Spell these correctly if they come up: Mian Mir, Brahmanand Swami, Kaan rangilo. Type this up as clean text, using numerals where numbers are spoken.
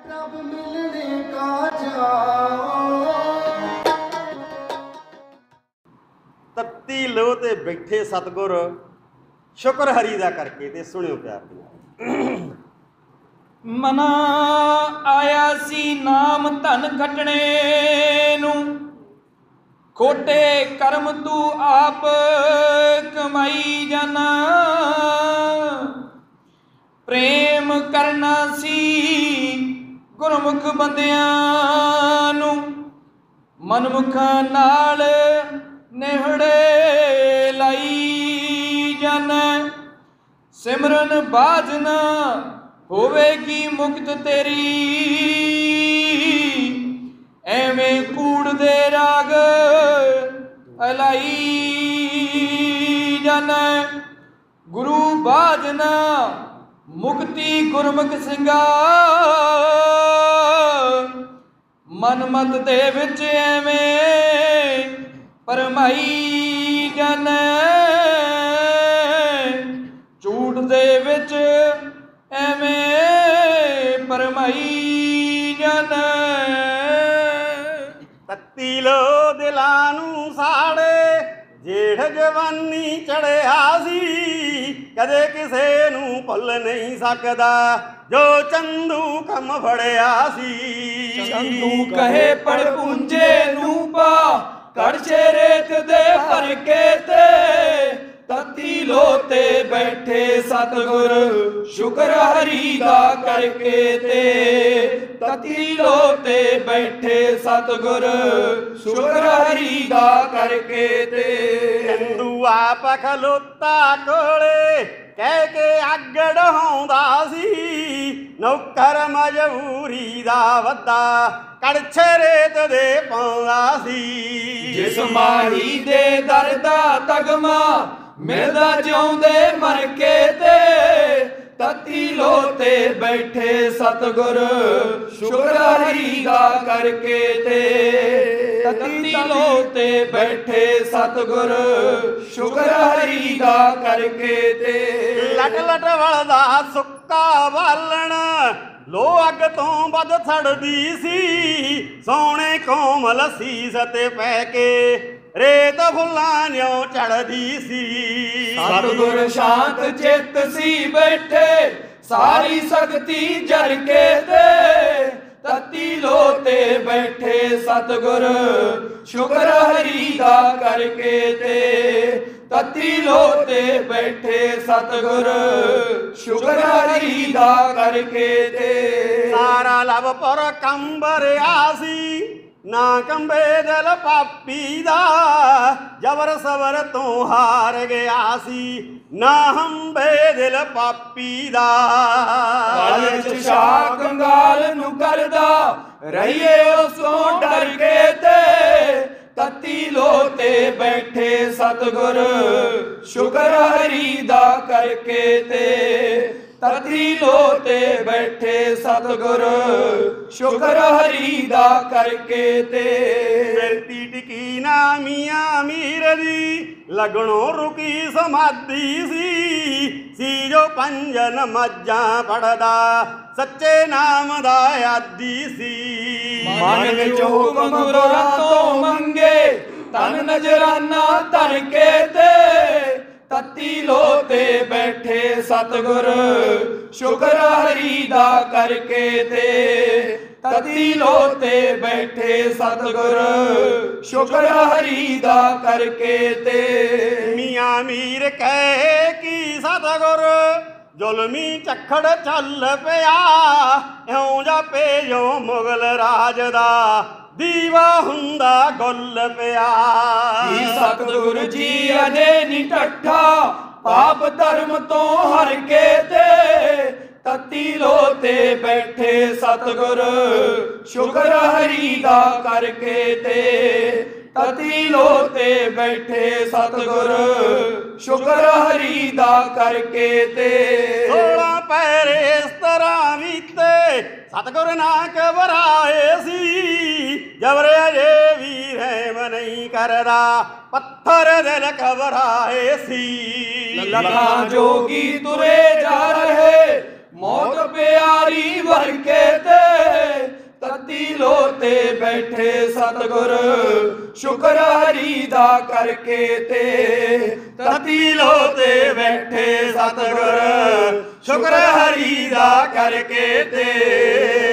प्रभु मिलने का तत्ती लो ते बैठे सतगुर शुक्र हरी दा करके ते सुनियो प्यार मना आया सी नाम धन खटने नू खोटे कर्म तू आप कमाई जाना प्रेम करना सी गुरमुख बंदियां नू मनमुखां नाल नेहड़े लाई जाना सिमरन बाजना होवेगी मुक्त तेरी एवें कूड़ दे राग अलाई जाना गुरु बाजना मुक्ति गुरमुख सिंगा मनमत दे विच एवें परमाई जाने झूठ दे विच एवें परमाई जाने तत्ती लो दिलानू साड़े जेठ जवानी चढ़े हासी कदे किसे नू भुल नहीं सकदा जो चंदू कम फड़िया सी चंदू कहे पर पूंजे नू पा कड़छे रेत दे भर के ते तत्ती लोते बैठे सतगुर शुक्र हरी दा करके ते तत्ती लोते बैठे सतगुर शुक्र हरी दा करके ते चंदुआ पखलोता कोले कह के अग डहांदा सी नौकर मजबूरी दा वद्दा कड़छे रेत दे पांदा सी जिस माही दे दरदा तगमा मिलदा जिउंदे मर के ते तत्ती लोते बैठे सतगुर शुक्र हरी दा करके ते तत्ती लोते बैठे सतगुर शुक्र हरी दा करके ते लट लट वलदा सुक्का बालण लो अग तो बद सड़दी सी सोने कोमल सीस ते पै के रेत फुलां न्यो चढ़दी सी सतगुर शांत चित सी बैठे सारी शक्ति जर के ते तत्ती लोते बैठे सतगुर शुक्र हरी दा करके ते तत्ती लोते बैठे सतगुर शुक्र हरी दा करके ते सारा लभ पर कंबर आसी ना कंबे दिल पापी दा जबर सबर तो हार गया सी ना हंबे दिल पापी दा कंगाल नू करदा रहिए उसों डर के ते तत्ती लोते बैठे सतगुर शुक्र हरी दा करके ते तत्ती लोते बैठे सतगुर शुक्र हरी दा करके ते मिलती टिकी ना मियां मीर दी लगणों रुकी समाधि सी सी जो पंजन मज्जां पढ़दा सच्चे नाम दा आदि सी मन विच हुकम गुरां तो मंगे तन नजराना तरके ते तत्ती लोते बैठे सतगुर शुक्र हरी दा करके ते तत्ती लोते बैठे सतगुर शुक्र हरी दा करके ते मियां मीर कहे कि सतगुर जुलमी चखड़ चल पिया इउं जापे जो मुगल राज दा दीवा हुंदा गुल पिया सतगुर जी अजे नी टट्ठा पाप धर्म तो हर के ते तत्ती लोते बैठे सतगुर शुक्र हरी दा करके ते तत्ती लोते बैठे सतगुर शुक्र हरी दा करके ते थोड़ा पैरे इस तरह बीते सतगुर ना घबराए सी जबर अजे वीर है नहीं करदा पत्थर दिल घबराए सी लगा जोगी तुरे जा रहे मौत प्यारी वर के ते ते बैठे सतगुर शुक्र हरी दा करके ते। ततीलो ते बैठे सतगुर शुक्र हरी दा करके ते।